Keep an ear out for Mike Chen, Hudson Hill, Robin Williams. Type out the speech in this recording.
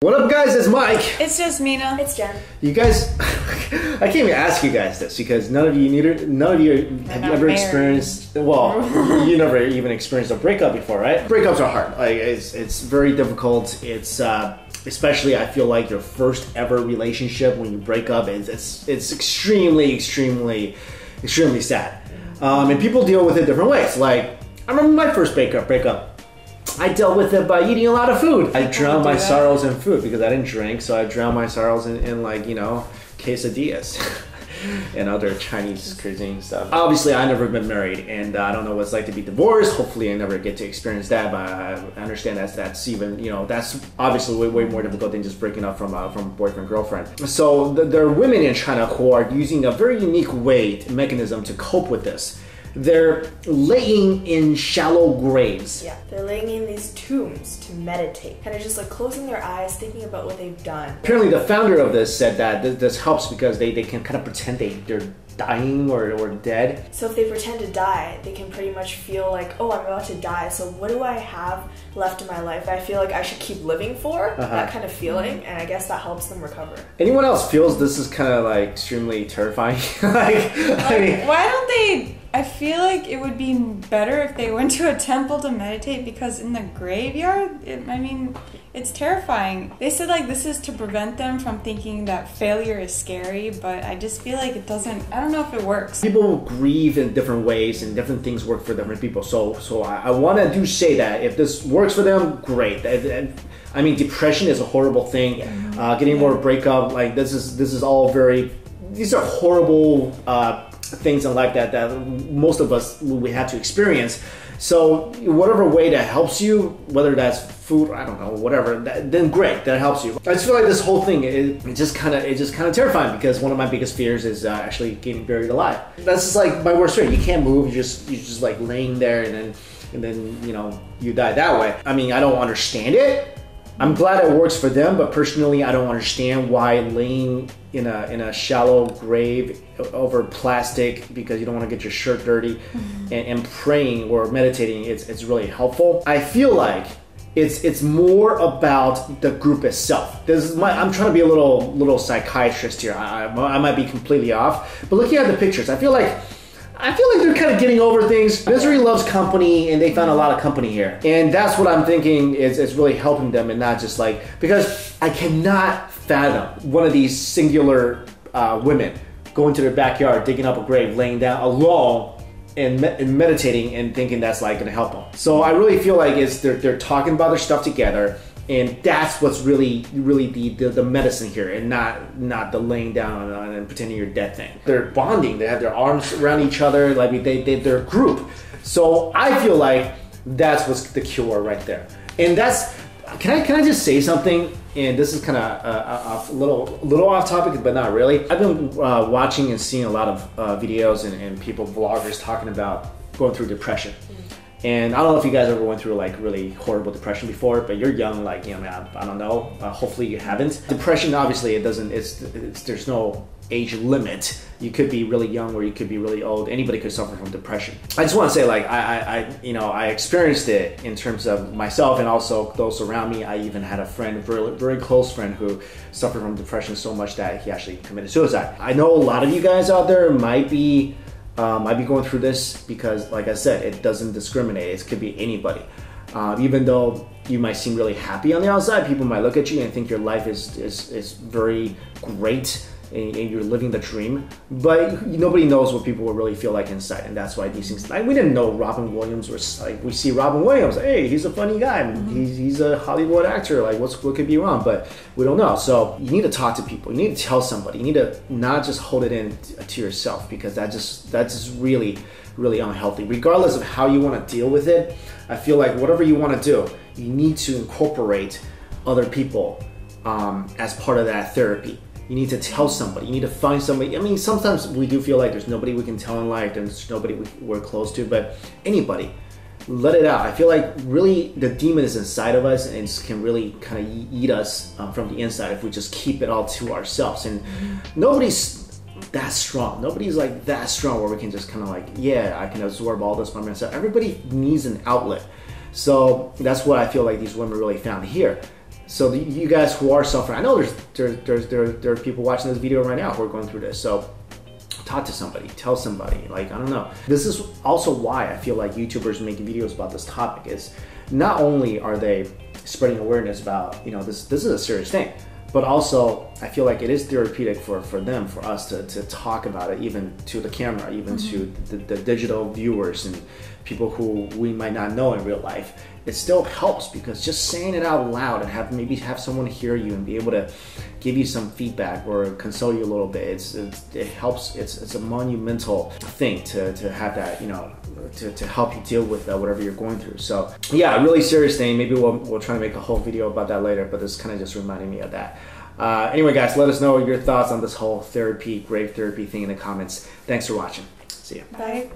What up, guys? It's Mike. It's just Mina. It's Jen. You guys, I can't even ask you guys this because none of you have ever experienced. Well, you never even experienced a breakup before, right? Breakups are hard. Like it's very difficult. It's especially I feel like your first ever relationship when you break up. It's extremely sad. And people deal with it different ways. Like I remember my first breakup. I dealt with it by eating a lot of food. I drowned my sorrows in food because I didn't drink, so I drowned my sorrows in like, you know, quesadillas and other Chinese cuisine stuff. Obviously, I've never been married, and I don't know what it's like to be divorced. Hopefully, I never get to experience that, but I understand that's even, you know, that's obviously way more difficult than just breaking up from boyfriend, girlfriend. So there are women in China who are using a very unique mechanism to cope with this. They're laying in shallow graves. Yeah, they're laying in these tombs to meditate. Kind of just like closing their eyes, thinking about what they've done. Apparently the founder of this said that this helps because they can kind of pretend they're dying or dead. So if they pretend to die, they can pretty much feel like, oh, I'm about to die, so what do I have left in my life that I feel like I should keep living for? That kind of feeling, and I guess that helps them recover. Anyone else feels this is kind of like extremely terrifying? I mean, why don't they... I feel like it would be better if they went to a temple to meditate because in the graveyard, I mean, it's terrifying. They said like this is to prevent them from thinking that failure is scary, but I just feel like it doesn't, I don't know if it works. People grieve in different ways and different things work for different people. So I wanna do say that if this works for them, great. I mean, depression is a horrible thing. Getting more breakup, like this is all very, these are horrible, things in life that most of us we have to experience. So whatever way that helps you, whether that's food, I don't know, whatever, then great, that helps you. I just feel like this whole thing it's just kind of terrifying because one of my biggest fears is actually getting buried alive. That's just like my worst fear. You can't move. You're just like laying there and then you know you die that way. I mean I don't understand it. I'm glad it works for them, but personally, I don't understand why laying in a shallow grave over plastic because you don't want to get your shirt dirty and praying or meditating, it's really helpful. I feel like it's more about the group itself. I'm trying to be a little psychiatrist here. I might be completely off, but looking at the pictures, I feel like they're kind of getting over things. Misery loves company, and they found a lot of company here. And that's what I'm thinking is it's really helping them and not just like, because I cannot fathom one of these singular women going to their backyard, digging up a grave, laying down alone and meditating and thinking that's like gonna help them. So I really feel like they're talking about their stuff together. And that's what's really the medicine here, and not the laying down and pretending you're dead thing. They're bonding. They have their arms around each other. Like they're a group. So I feel like that's what's the cure right there. And that's can I just say something? And this is kind of a little off topic, but not really. I've been watching and seeing a lot of videos and people vloggers talking about going through depression. And I don't know if you guys ever went through like really horrible depression before, but you're young, like, you know, I don't know, hopefully you haven't. Depression, obviously, there's no age limit. You could be really young or you could be really old. Anybody could suffer from depression. I just want to say, like, I experienced it in terms of myself and also those around me. I even had a friend, very, very close friend, who suffered from depression so much that he actually committed suicide. I know a lot of you guys out there might be going through this because, like I said, it doesn't discriminate. It could be anybody. Even though you might seem really happy on the outside, people might look at you and think your life is very great and you're living the dream. But nobody knows what people will really feel like inside, and that's why these things. Like, we didn't know Robin Williams was like. We see Robin Williams. Hey, he's a funny guy. He's a Hollywood actor. Like, what could be wrong? But we don't know. So you need to talk to people. You need to tell somebody. You need to not just hold it in to yourself because that's just really unhealthy. Regardless of how you want to deal with it, I feel like whatever you want to do, you need to incorporate other people as part of that therapy. You need to tell somebody, you need to find somebody. I mean, sometimes we do feel like there's nobody we can tell in life, there's nobody we're close to, but anybody, let it out. I feel like really the demon is inside of us and can really kind of eat us from the inside if we just keep it all to ourselves. And nobody's that strong. Nobody's like that strong where we can just kind of like, yeah, I can absorb all this by myself. Everybody needs an outlet. So that's what I feel like these women really found here. So the, you guys who are suffering, I know there are people watching this video right now who are going through this. So talk to somebody, tell somebody, like, I don't know. This is also why I feel like YouTubers making videos about this topic is not only are they spreading awareness about, you know, this is a serious thing, but also I feel like it is therapeutic for them, for us to talk about it, even to the camera, even to the digital viewers and people who we might not know in real life. It still helps, because just saying it out loud and maybe have someone hear you and be able to give you some feedback or console you a little bit, it helps. It's a monumental thing to have that, you know, to help you deal with whatever you're going through. So yeah, a really serious thing. Maybe we'll try to make a whole video about that later, but this kind of just reminded me of that. Anyway guys, let us know your thoughts on this whole therapy, grave therapy thing in the comments. Thanks for watching. See ya. Bye.